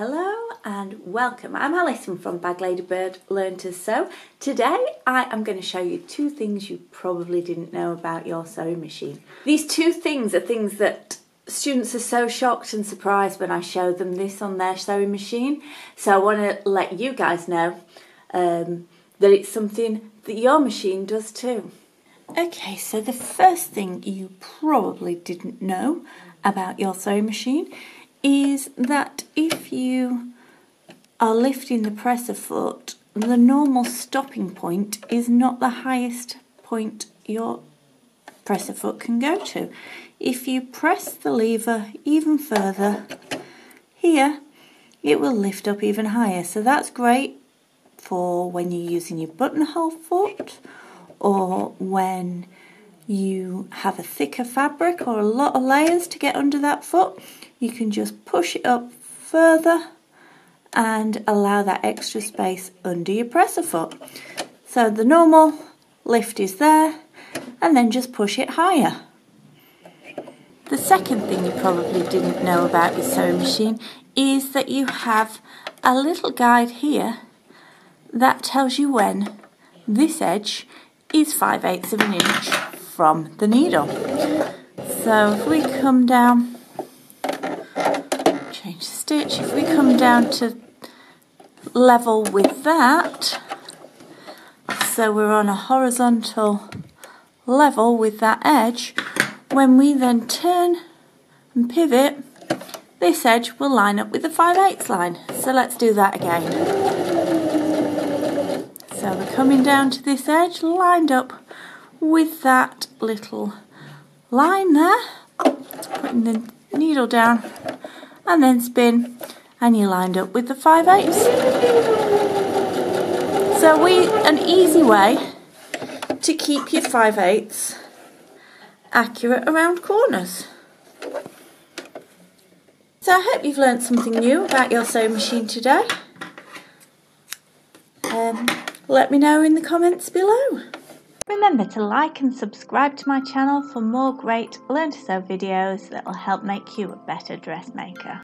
Hello and welcome. I'm Alison from Bag Lady Bird Learn to Sew. Today I am going to show you two things you probably didn't know about your sewing machine. These two things are things that students are so shocked and surprised when I show them this on their sewing machine. So I want to let you guys know that it's something that your machine does too. Okay, so the first thing you probably didn't know about your sewing machine is that if you are lifting the presser foot, the normal stopping point is not the highest point your presser foot can go to. If you press the lever even further here, it will lift up even higher. So that's great for when you're using your buttonhole foot, or when you have a thicker fabric or a lot of layers to get under that foot. You can just push it up further and allow that extra space under your presser foot. So the normal lift is there, and then just push it higher. The second thing you probably didn't know about your sewing machine is that you have a little guide here that tells you when this edge is 5/8 of an inch from the needle. So if we come down, change the stitch, if we come down to level with that, so we're on a horizontal level with that edge, when we then turn and pivot, this edge will line up with the 5/8 line. So let's do that again. So we're coming down to this edge, lined up with that little line there, putting the needle down and then spin, and you're lined up with the 5/8. So an easy way to keep your 5/8 accurate around corners. So I hope you've learned something new about your sewing machine today. Let me know in the comments below. Remember to like and subscribe to my channel for more great Learn to Sew videos that will help make you a better dressmaker.